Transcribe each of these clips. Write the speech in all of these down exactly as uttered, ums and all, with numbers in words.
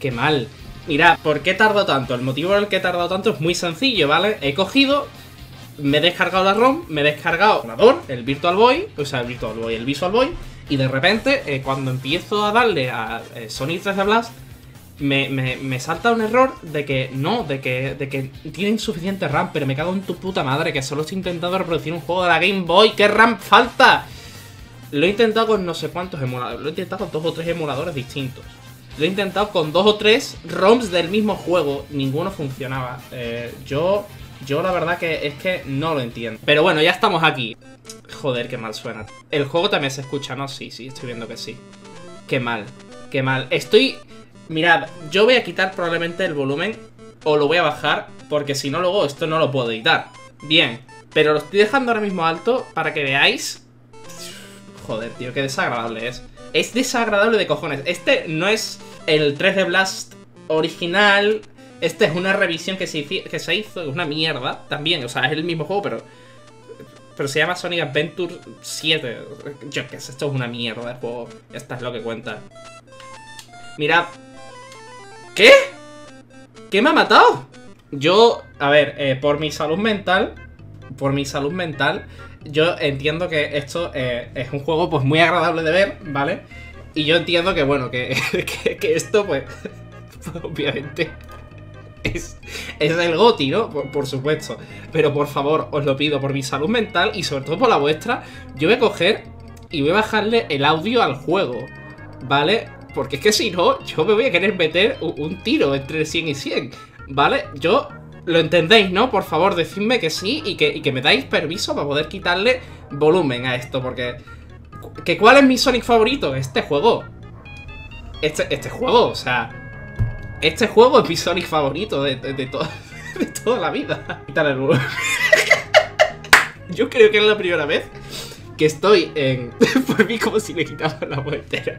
Qué mal. Mirad, ¿por qué tardo tanto? El motivo por el que he tardado tanto es muy sencillo, ¿vale? He cogido, me he descargado la ROM, me he descargado el Virtual Boy, o sea, el Virtual Boy, el Visual Boy, y de repente, eh, cuando empiezo a darle a eh, Sonic tres D Blast, me, me, me salta un error de que no, de que, de que tiene insuficiente RAM, pero me cago en tu puta madre, que solo estoy intentando reproducir un juego de la Game Boy, ¿qué RAM falta? Lo he intentado con no sé cuántos emuladores, lo he intentado con dos o tres emuladores distintos. Lo he intentado con dos o tres ROMs del mismo juego, ninguno funcionaba. Eh, yo, yo la verdad que es que no lo entiendo. Pero bueno, ya estamos aquí. Joder, qué mal suena. El juego también se escucha, ¿no? Sí, sí, estoy viendo que sí. Qué mal, qué mal. Estoy... Mirad, yo voy a quitar probablemente el volumen o lo voy a bajar porque si no luego esto no lo puedo editar. Bien, pero lo estoy dejando ahora mismo alto para que veáis... Joder, tío, qué desagradable es. Es desagradable de cojones. Este no es el tres D Blast original. Este es una revisión que se, que se hizo. Es una mierda también. O sea, es el mismo juego, pero... Pero se llama Sonic Adventure siete. Yo qué sé, esto es una mierda de juego. Esta es lo que cuenta. Mirad. ¿Qué? ¿Qué me ha matado? Yo, a ver, eh, por mi salud mental... Por mi salud mental... Yo entiendo que esto eh, es un juego pues muy agradable de ver, ¿vale? Y yo entiendo que, bueno, que, que, que esto pues, pues obviamente es, es el GOTY, ¿no? Por, por supuesto. Pero por favor, os lo pido por mi salud mental y sobre todo por la vuestra. Yo voy a coger y voy a bajarle el audio al juego, ¿vale? Porque es que si no, yo me voy a querer meter un, un tiro entre cien y cien, ¿vale? Yo... Lo entendéis, ¿no? Por favor, decidme que sí y que, y que me dais permiso para poder quitarle volumen a esto, porque... ¿Que cuál es mi Sonic favorito? Este juego. Este, este juego, o sea... Este juego es mi Sonic favorito de, de, de, to de toda la vida. Quitarle el volumen. Yo creo que es la primera vez que estoy en... Por mí como si le quitaba la voz entera.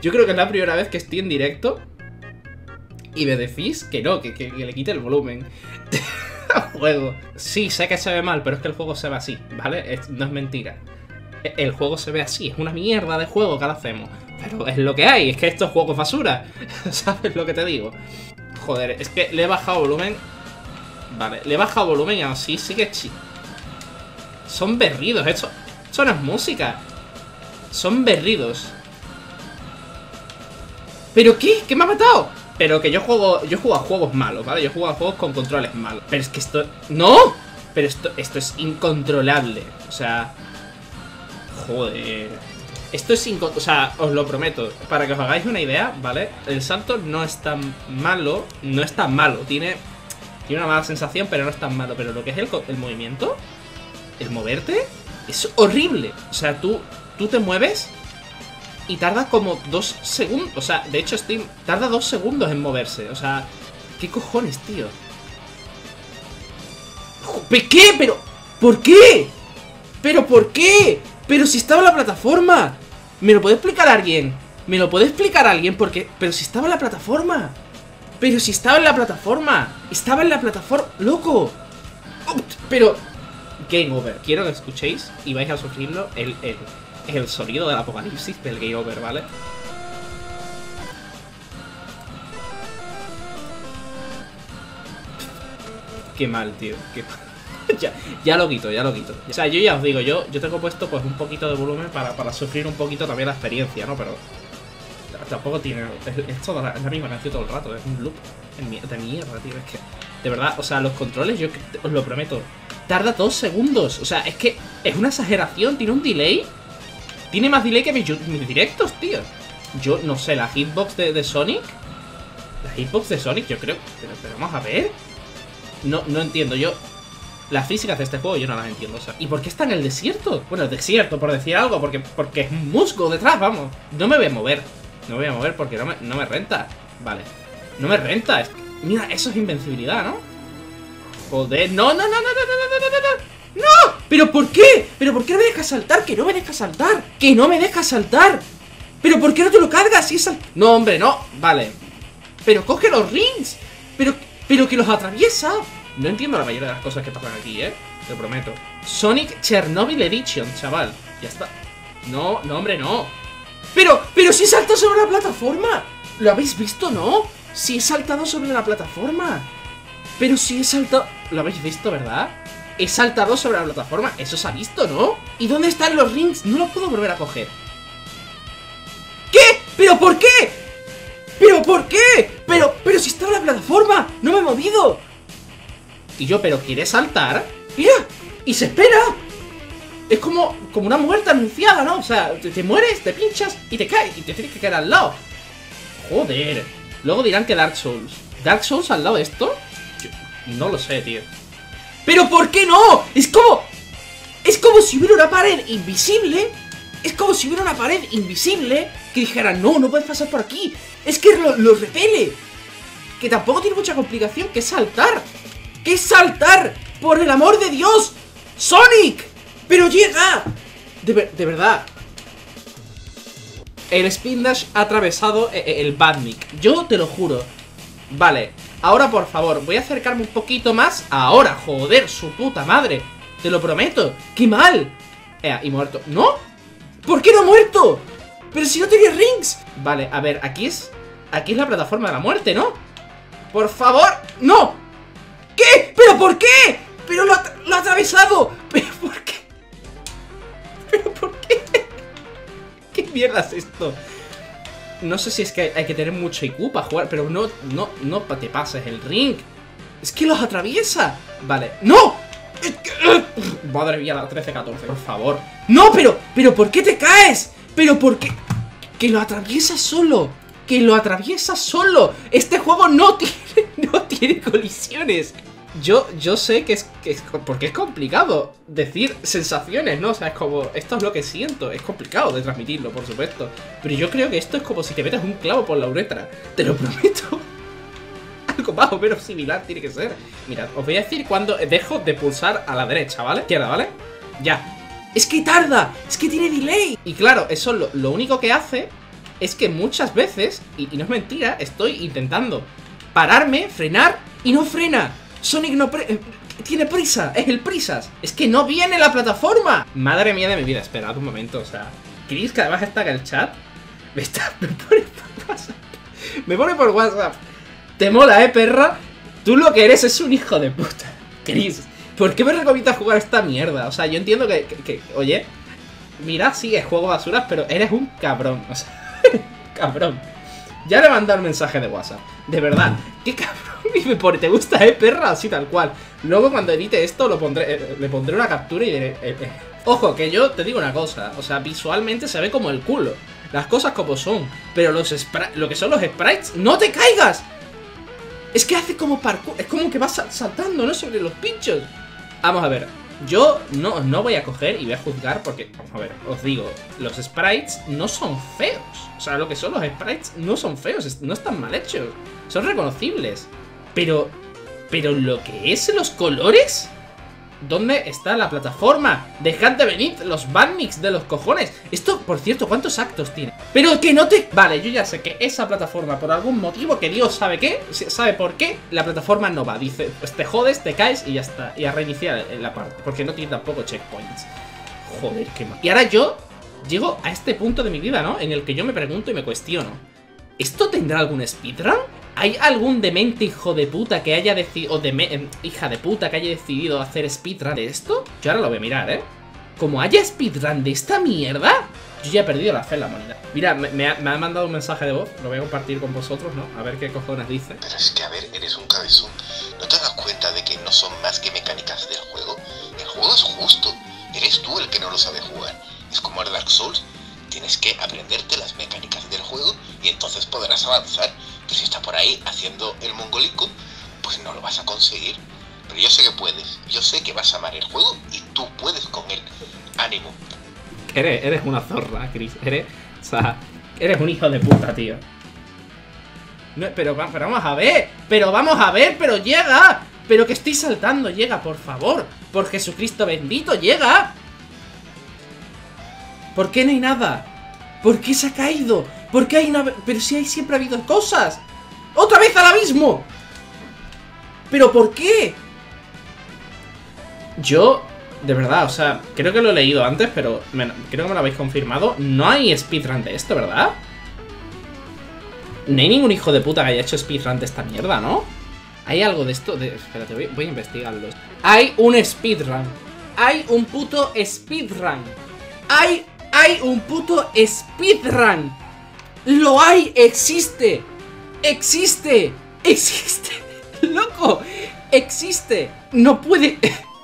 Yo creo que es la primera vez que estoy en directo y me decís que no, que, que, que le quite el volumen al juego. Sí, sé que se ve mal, pero es que el juego se ve así, ¿vale? Es, no es mentira. El juego se ve así, es una mierda de juego que ahora hacemos. Pero es lo que hay, es que estos juegos basura. ¿Sabes lo que te digo? Joder, es que le he bajado volumen. Vale, le he bajado volumen y así sigue chido. Son berridos, esto, esto no es música. Son berridos. ¿Pero qué? ¿Qué me ha matado? Pero que yo juego yo juego a juegos malos, ¿vale? Yo juego a juegos con controles malos. Pero es que esto... ¡No! Pero esto, esto es incontrolable. O sea... Joder... Esto es incontrolable. O sea, os lo prometo. Para que os hagáis una idea, ¿vale? El salto no es tan malo. No es tan malo. Tiene, tiene una mala sensación, pero no es tan malo. Pero lo que es el, el movimiento... El moverte... Es horrible. O sea, tú, tú te mueves... Y tarda como dos segundos. O sea, de hecho Steam tarda dos segundos en moverse. O sea, ¿qué cojones, tío? ¿Qué? ¿Pero por qué? ¿Pero por qué? Pero si estaba en la plataforma. ¿Me lo puede explicar alguien? ¿Me lo puede explicar alguien? Porque... Pero si estaba en la plataforma. Pero si estaba en la plataforma. Estaba en la plataforma. ¡Loco! Pero... Game over. Quiero que escuchéis y vais a sufrirlo el... el... Es el sonido del apocalipsis del Game Over, ¿vale? Qué mal, tío. Qué mal. ya, ya lo quito, ya lo quito. O sea, yo ya os digo, yo, yo tengo puesto pues un poquito de volumen para, para sufrir un poquito también la experiencia, ¿no? Pero tampoco tiene... Es, es, toda la, es la misma canción todo el rato, es un loop de mierda, tío. Es que, de verdad, o sea, los controles, yo os lo prometo, tarda dos segundos. O sea, es que es una exageración, tiene un delay... Tiene más delay que mis, mis directos, tío. Yo no sé, la hitbox de, de Sonic. La hitbox de Sonic, yo creo. Pero, pero vamos a ver. No, no entiendo yo. Las físicas de este juego yo no las entiendo. O sea, ¿y por qué está en el desierto? Bueno, el desierto, por decir algo, porque, porque es un musgo detrás, vamos. No me voy a mover. No me voy a mover porque no me, no me renta. Vale. No me renta. Es que, mira, eso es invencibilidad, ¿no? Joder. No, no, no, no, no, no, no, no, no, no. ¡No! ¿Pero por qué? ¿Pero por qué no me dejas saltar? ¡Que no me dejas saltar! ¡Que no me dejas saltar! ¿Pero por qué no te lo cargas? Si sal... No, hombre, no. Vale. Pero coge los rings. Pero, pero que los atraviesa. No entiendo la mayoría de las cosas que pasan aquí, ¿eh? Te prometo. Sonic Chernobyl Edition, chaval. Ya está. No, no, hombre, no. Pero, pero si salta sobre la plataforma. ¿Lo habéis visto, no? ¡Si he saltado sobre la plataforma! ¡Pero si he saltado! ¿Lo habéis visto, verdad? He saltado sobre la plataforma. Eso se ha visto, ¿no? ¿Y dónde están los rings? No los puedo volver a coger. ¿Qué? ¿Pero por qué? ¿Pero por qué? Pero, pero si estaba en la plataforma. No me he movido. Y yo, pero ¿quiere saltar? ¡Mira! ¡Y se espera! Es como, como una muerte anunciada, ¿no? O sea, te, te mueres, te pinchas y te caes. Y te tienes que caer al lado. Joder. Luego dirán que Dark Souls. ¿Dark Souls al lado de esto? Yo, no lo sé, tío. ¡Pero por qué no! Es como... Es como si hubiera una pared invisible. Es como si hubiera una pared invisible que dijera, no, no puedes pasar por aquí. Es que lo, lo repele. Que tampoco tiene mucha complicación, que es saltar. ¡Que es saltar! ¡Por el amor de Dios! ¡Sonic! ¡Pero llega! De, ver, de verdad. El Spindash ha atravesado el Badnik. Yo te lo juro. Vale, ahora por favor, voy a acercarme un poquito más. Ahora, joder, su puta madre. Te lo prometo. ¡Qué mal! Eh, y muerto. ¿No? ¿Por qué no muerto? Pero si no tenía rings. Vale, a ver, aquí es... Aquí es la plataforma de la muerte, ¿no? Por favor. ¡No! ¿Qué? ¿Pero por qué? ¡Pero lo ha, lo ha atravesado! ¿Pero por qué? ¿Pero por qué? ¿Qué mierda es esto? No sé si es que hay, hay que tener mucho I Q para jugar, pero no, no, no te pases el ring. Es que los atraviesa. Vale. ¡No! Es que, uh, madre mía, la trece catorce, por favor. ¡No, pero! ¿Pero por qué te caes? ¿Pero por qué? Que lo atraviesa solo. Que lo atraviesa solo. Este juego no tiene, no tiene colisiones. Yo, yo sé que es, que es... Porque es complicado decir sensaciones, ¿no? O sea, es como... Esto es lo que siento. Es complicado de transmitirlo, por supuesto. Pero yo creo que esto es como si te metas un clavo por la uretra. Te lo prometo. Algo más o menos similar tiene que ser. Mirad, os voy a decir cuando dejo de pulsar a la derecha, ¿vale? Izquierda, ¿vale? Ya. ¡Es que tarda! ¡Es que tiene delay! Y claro, eso lo, lo único que hace es que muchas veces, y, y no es mentira, estoy intentando pararme, frenar, y no frena. Sonic no pre tiene prisa, es el prisas. Es que no viene la plataforma. Madre mía de mi vida, esperad un momento, o sea, Chris, que además está en el chat, me, está, me pone por WhatsApp. Me pone por WhatsApp. Te mola, eh, perra. Tú lo que eres es un hijo de puta. Chris, ¿por qué me recomiendas jugar esta mierda? O sea, yo entiendo que, que, que oye, mira, sí, es juego basuras, pero eres un cabrón. O sea, cabrón. Ya le mandé un mensaje de WhatsApp. De verdad, qué cabrón. Y me pone, ¿te gusta, eh, perra? Así tal cual. Luego cuando edite esto lo pondré, eh, le pondré una captura y diré... Eh, eh. Ojo, que yo te digo una cosa. O sea, visualmente se ve como el culo. Las cosas como son. Pero los lo que son los sprites... ¡No te caigas! Es que hace como parkour. Es como que vas saltando, ¿no? Sobre los pinchos. Vamos a ver. Yo no, no voy a coger y voy a juzgar porque, vamos a ver, os digo, los sprites no son feos. O sea, lo que son los sprites no son feos, no están mal hechos, son reconocibles. Pero, pero lo que es los colores, ¿dónde está la plataforma? Dejad de venir los Badniks de los cojones. Esto, por cierto, ¿cuántos actos tiene? Pero que no te... Vale, yo ya sé que esa plataforma, por algún motivo, que Dios sabe qué, sabe por qué, la plataforma no va. Dice, pues te jodes, te caes y ya está. Y a reiniciar la parte, porque no tiene tampoco checkpoints. Joder, qué mal. Y ahora yo llego a este punto de mi vida, ¿no? En el que yo me pregunto y me cuestiono, ¿esto tendrá algún speedrun? ¿Hay algún demente hijo de puta que haya decidido... O de hija de puta que haya decidido hacer speedrun de esto? Yo ahora lo voy a mirar, ¿eh? Como haya speedrun de esta mierda, yo ya he perdido la fe en la moneda. Mira, me, me, ha, me ha mandado un mensaje de voz. Lo voy a compartir con vosotros, ¿no? A ver qué cojones dice. Pero es que, a ver, eres un cabezón. ¿No te das cuenta de que no son más que mecánicas del juego? El juego es justo. Eres tú el que no lo sabe jugar. Es como el Dark Souls. Tienes que aprenderte las mecánicas del juego y entonces podrás avanzar. Pero si estás por ahí haciendo el mongolico, pues no lo vas a conseguir. Pero yo sé que puedes, yo sé que vas a amar el juego y tú puedes con él. ¡Ánimo! Eres, eres una zorra, Chris. Eres, o sea, eres un hijo de puta, tío. No, pero, pero vamos a ver, pero vamos a ver, pero llega. Pero que estoy saltando, llega, por favor. Por Jesucristo bendito, llega. ¿Por qué no hay nada? ¿Por qué se ha caído? ¿Por qué hay una...? Pero si hay siempre ha habido cosas. ¡Otra vez al abismo! ¿Pero por qué? Yo, de verdad, o sea, creo que lo he leído antes, pero me... creo que me lo habéis confirmado. No hay speedrun de esto, ¿verdad? No hay ningún hijo de puta que haya hecho speedrun de esta mierda, ¿no? Hay algo de esto... De... Espérate, voy, voy a investigarlo. Hay un speedrun. Hay un puto speedrun. Hay... Hay un puto speedrun. Lo hay, existe. Existe. Existe. Loco. Existe. No puede...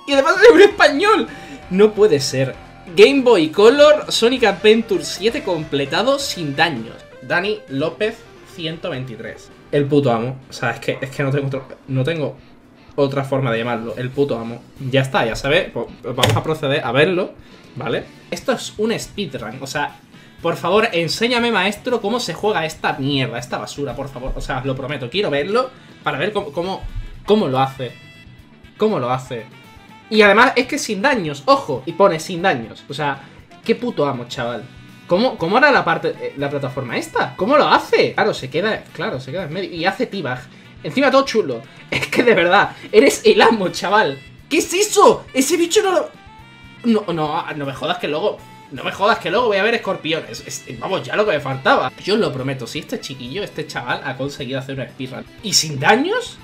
Y además es un español. No puede ser. Game Boy Color, Sonic Adventure siete completado sin daños. Dani López ciento veintitrés. El puto amo. O sea, es que, es que no tengo otro, no tengo otra forma de llamarlo. El puto amo. Ya está, ya sabéis. Pues vamos a proceder a verlo, ¿vale? Esto es un speedrun. O sea, por favor, enséñame, maestro, cómo se juega esta mierda, esta basura, por favor. O sea, os lo prometo. Quiero verlo para ver cómo, cómo, cómo lo hace. Cómo lo hace. Y además es que sin daños, ojo, y pone sin daños. O sea, qué puto amo, chaval. ¿Cómo, cómo hará la parte eh, la plataforma esta? ¿Cómo lo hace? Claro, se queda, claro, se queda en medio. Y hace T-Bag. Encima todo chulo. Es que de verdad, eres el amo, chaval. ¿Qué es eso? Ese bicho no lo... No, no, no me jodas que luego... No me jodas que luego voy a ver escorpiones. Es, vamos, ya lo que me faltaba. Yo os lo prometo, si este chiquillo, este chaval, ha conseguido hacer una speedrun y sin daños...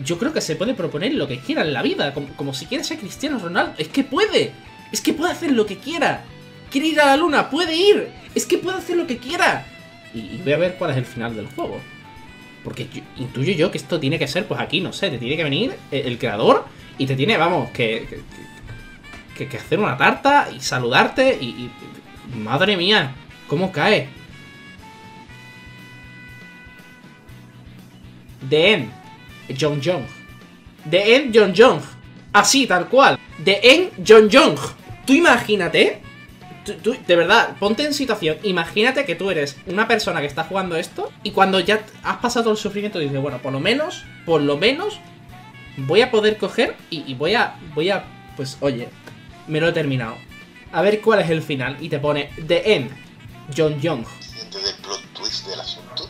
Yo creo que se puede proponer lo que quiera en la vida, como, como si quiere ser Cristiano Ronaldo. Es que puede, es que puede hacer lo que quiera. Quiere ir a la luna, puede ir. Es que puede hacer lo que quiera. Y, y voy a ver cuál es el final del juego. Porque yo, intuyo yo que esto tiene que ser, pues aquí, no sé, te tiene que venir el, el creador y te tiene, vamos, que, que, que, que hacer una tarta y saludarte y, y... Madre mía, ¿cómo cae? The End. John Jong. The End John Jong. Así, tal cual. The End John Jong. Tú imagínate. Tú, tú, de verdad, ponte en situación. Imagínate que tú eres una persona que está jugando esto y cuando ya has pasado todo el sufrimiento dices, bueno, por lo menos, por lo menos, voy a poder coger y, y voy a, voy a, pues oye, me lo he terminado. A ver cuál es el final. Y te pone The End John Jong. Del plot twist del asunto.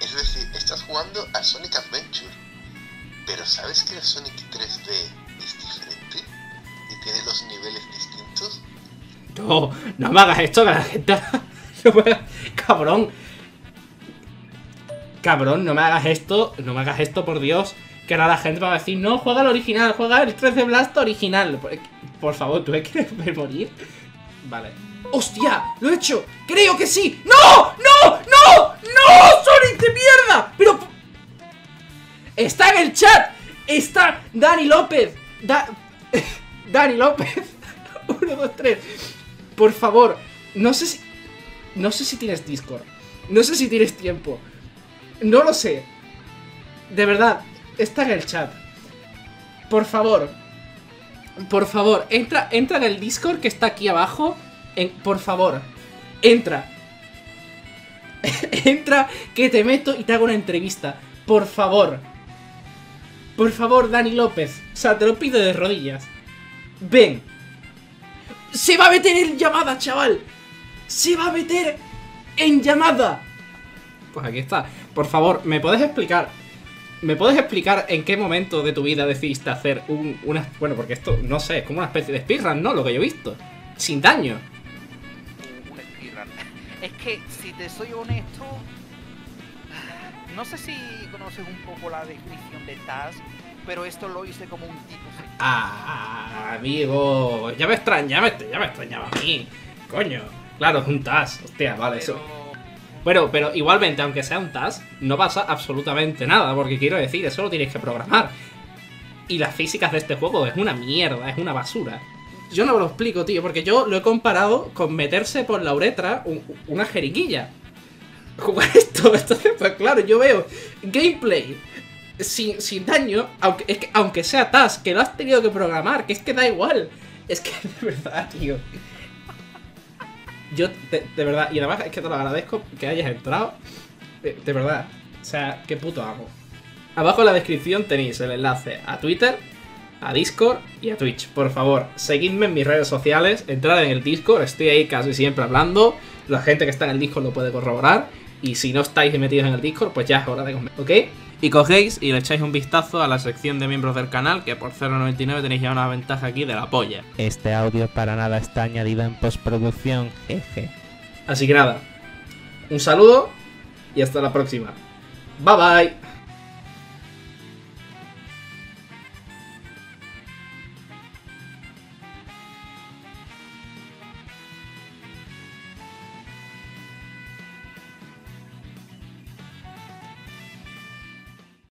Es decir, estás jugando a Sonic Adventure. Pero ¿sabes que el Sonic tres D es diferente? ¿Y tiene los niveles distintos? No, no me hagas esto, que la gente... No me... Cabrón. Cabrón, no me hagas esto. No me hagas esto, por Dios. Que ahora la gente va a decir, no, juega el original. Juega el tres D Blast original. Por favor, ¿tú me quieres ver morir? Vale. ¡Hostia! ¡Lo he hecho! ¡Creo que sí! ¡No! ¡No! ¡No! ¡No! ¡Sonic de mierda! ¡Pero! ¡Está en el chat! ¡Está Dani López! Da... ¡Dani López! uno, dos, tres. Por favor, no sé si... No sé si tienes Discord. No sé si tienes tiempo. No lo sé. De verdad, está en el chat. Por favor. Por favor, entra, entra en el Discord que está aquí abajo. En, por favor, entra. Entra, que te meto y te hago una entrevista. Por favor. Por favor, Dani López. O sea, te lo pido de rodillas. Ven. Se va a meter en llamada, chaval. Se va a meter en llamada. Pues aquí está. Por favor, ¿me puedes explicar? ¿Me puedes explicar en qué momento de tu vida decidiste hacer un, una... Bueno, porque esto, no sé, es como una especie de speedrun, ¿no? Lo que yo he visto. Sin daño. Es que, si te soy honesto, no sé si conoces un poco la descripción de Task, pero esto lo hice como un tipo... Ah, amigo, ya me extrañaba, ya me extrañaba a mí. Coño, claro, es un Task, hostia, vale, pero... eso... Bueno, pero igualmente, aunque sea un Task, no pasa absolutamente nada, porque quiero decir, eso lo tienes que programar. Y las físicas de este juego es una mierda, es una basura. Yo no me lo explico, tío, porque yo lo he comparado con meterse por la uretra un, una jeringuilla. Jugar esto, entonces, pues claro, yo veo gameplay sin, sin daño, aunque, es que, aunque sea Task, que lo has tenido que programar, que es que da igual. Es que de verdad, tío. Yo, de, de verdad, y además es que te lo agradezco que hayas entrado. De, de verdad, o sea, qué puto amo. Abajo en la descripción tenéis el enlace a Twitter, a Discord y a Twitch. Por favor, seguidme en mis redes sociales, entrad en el Discord, estoy ahí casi siempre hablando, la gente que está en el Discord lo puede corroborar, y si no estáis metidos en el Discord, pues ya es hora de comer, ¿ok? Y cogéis y le echáis un vistazo a la sección de miembros del canal, que por cero noventa y nueve tenéis ya una ventaja aquí de la polla. Este audio para nada está añadido en postproducción, eje. Así que nada, un saludo y hasta la próxima. Bye bye.